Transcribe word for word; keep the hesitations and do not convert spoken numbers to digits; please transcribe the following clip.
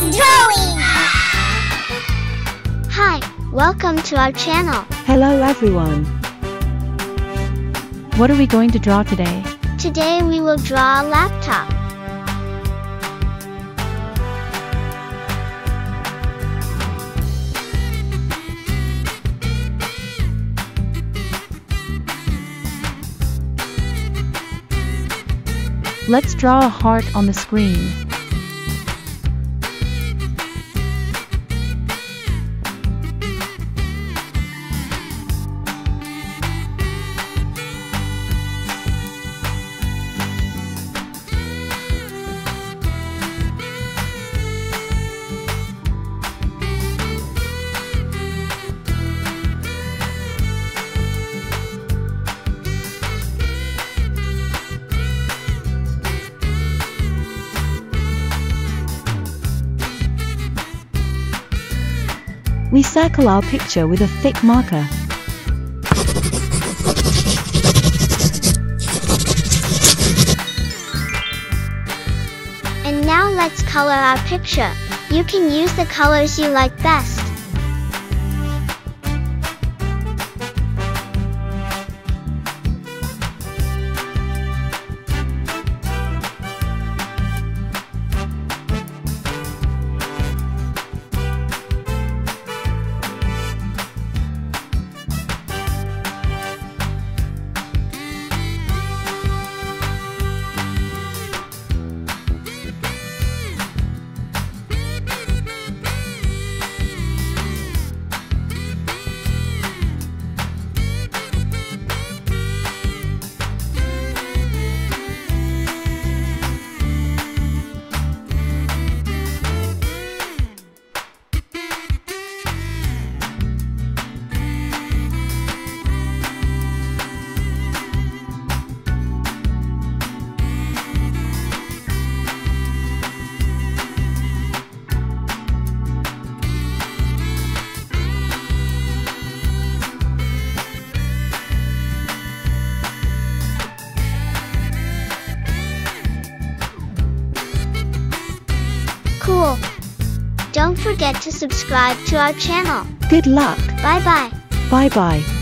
Drawing! Hi, welcome to our channel. Hello everyone. What are we going to draw today? Today we will draw a laptop. Let's draw a heart on the screen. We circle our picture with a thick marker. And now let's color our picture. You can use the colors you like best. Cool. Don't forget to subscribe to our channel. Good luck. Bye bye. Bye bye.